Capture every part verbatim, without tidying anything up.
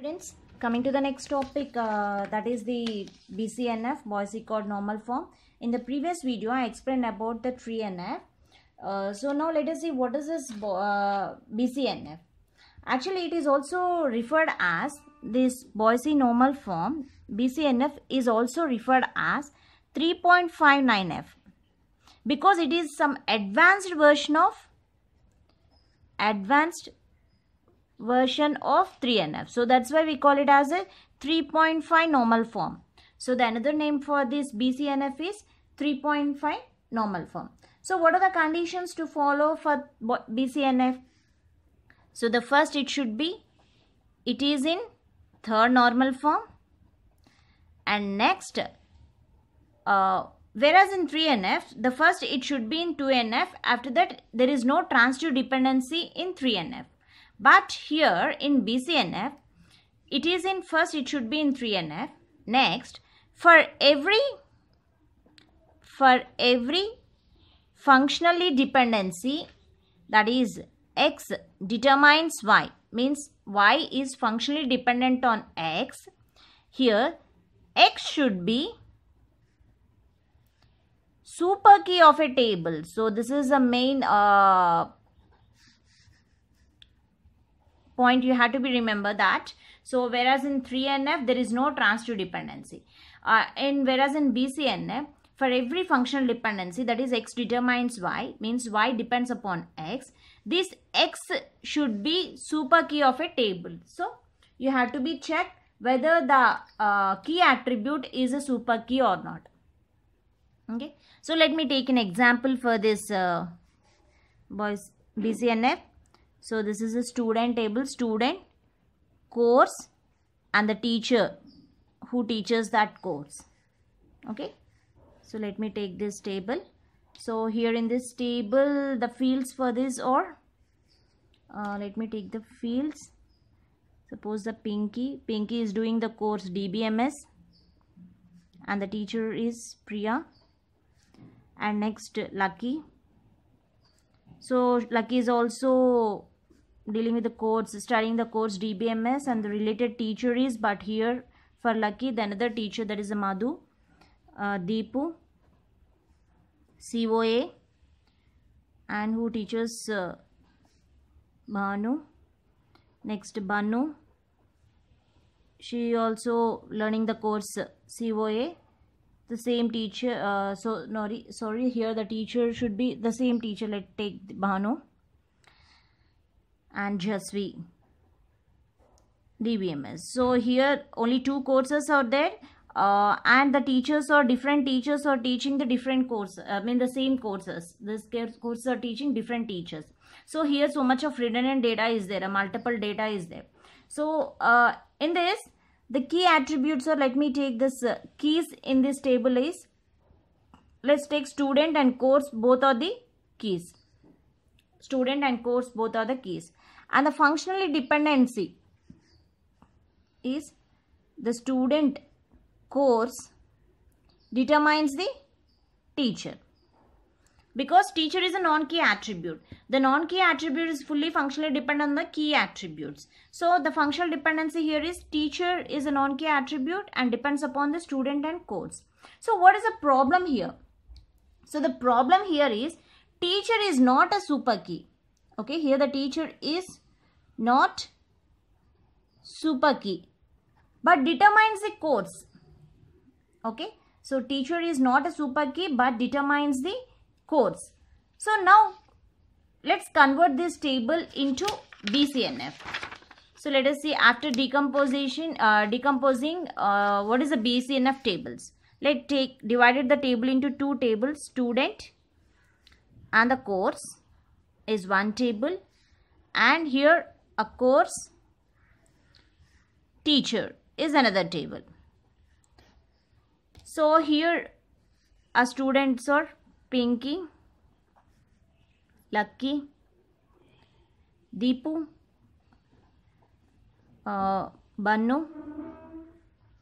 Students, coming to the next topic, uh, that is the B C N F, Boyce-Codd Normal Form. In the previous video, I explained about the three N F. Uh, so now let us see what is this uh, B C N F. Actually, it is also referred as this Boyce Normal Form. B C N F is also referred as three point five nine F because it is some advanced version of advanced version of three N F. So that's why we call it as a three point five normal form. So the another name for this B C N F is three point five normal form. So what are the conditions to follow for B C N F? So the first, it should be it is in third normal form, and next uh, whereas in three N F, the first it should be in two N F. After that, there is no transitive dependency in three N F. But here in B C N F, it is in first, it should be in three N F. Next, for every for every functionally dependency, that is X determines Y, means Y is functionally dependent on X. Here X should be super key of a table. So this is the main uh, point you have to be remember that. So whereas in three N F, there is no transitive dependency, uh, and whereas in B C N F, for every functional dependency, that is X determines Y, means Y depends upon X, this X should be super key of a table. So you have to be checked whether the uh, key attribute is a super key or not. Okay. So let me take an example for this uh, boys B C N F. So this is a student table, student, course, and the teacher who teaches that course. Okay. So let me take this table. So here in this table, the fields for this or uh, let me take the fields. Suppose the Pinky. Pinky is doing the course D B M S and the teacher is Priya. And next Lucky. So Lucky is also dealing with the course, studying the course D B M S, and the related teacher is, but here for Lucky, the another teacher, that is Madhu, uh, Deepu, C O A, and who teaches uh, Banu. Next Banu, she also learning the course uh, C O A, the same teacher. Uh, so no, sorry, here the teacher should be the same teacher. Let's take Banu and Jasvi, D B M S. So here only two courses are there. Uh, and the teachers or different teachers are teaching the different course, I mean the same courses. This courses are teaching different teachers. So here so much of redundant data is there, a multiple data is there. So uh, in this, the key attributes, or let me take this uh, keys in this table is, let's take student and course, both are the keys. Student and course, both are the keys. And the functionally dependency is the student course determines the teacher, because teacher is a non-key attribute. The non-key attribute is fully functionally dependent on the key attributes. So the functional dependency here is teacher is a non-key attribute and depends upon the student and course. So what is the problem here? So the problem here is teacher is not a super key. Okay, here the teacher is not super key but determines the course. Okay, so teacher is not a super key but determines the course. So now let's convert this table into B C N F. So let us see, after decomposition, uh, decomposing, uh, what is the B C N F tables? Let's take divided the table into two tables. Student and the course is one table, and here a course teacher is another table. So here our students are Pinky, Lucky, Deepu, uh, Banu,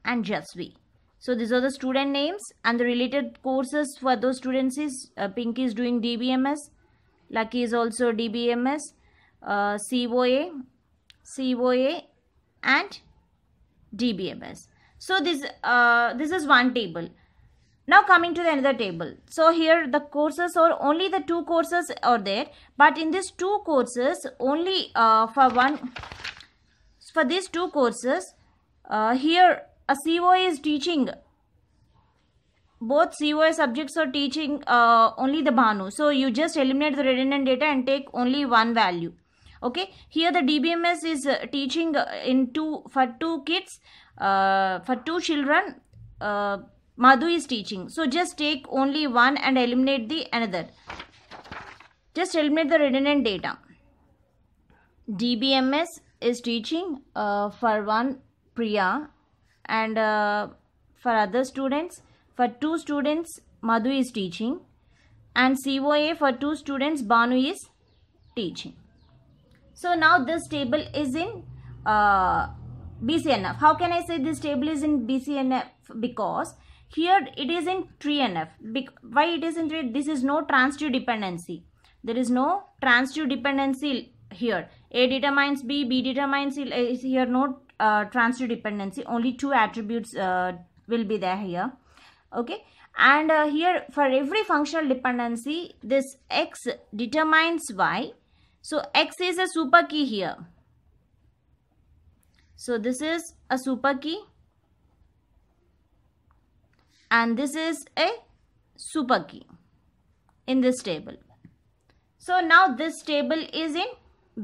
and Jasvi. So these are the student names, and the related courses for those students is uh, Pinky is doing D B M S, Lucky is also D B M S, uh, C O A, C O A, and D B M S. So this uh, this is one table. Now coming to the another table. So here the courses, or only the two courses are there, but in these two courses only uh, for one for these two courses uh, here a C O A is teaching. Both C O A subjects are teaching uh, only the Bhanu. So you just eliminate the redundant data and take only one value. Okay, here the D B M S is uh, teaching in two for two kids, uh, for two children. Uh, Madhu is teaching. So just take only one and eliminate the another. Just eliminate the redundant data. D B M S is teaching uh, for one Priya, and uh, for other students. For two students, Madhu is teaching, and C O A for two students, Bhanu is teaching. So now this table is in uh, B C N F. How can I say this table is in B C N F? Because here it is in three N F. Be why it is in three? This is no transitive dependency. There is no transitive dependency here. A determines B, B determines C. Is here no uh, transitive dependency. Only two attributes uh, will be there here. Okay, and uh, here for every functional dependency, this X determines Y. So X is a super key here. So this is a super key, and this is a super key in this table. So now this table is in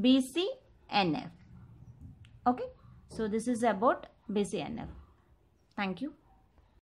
B C N F. Okay, so this is about B C N F. Thank you.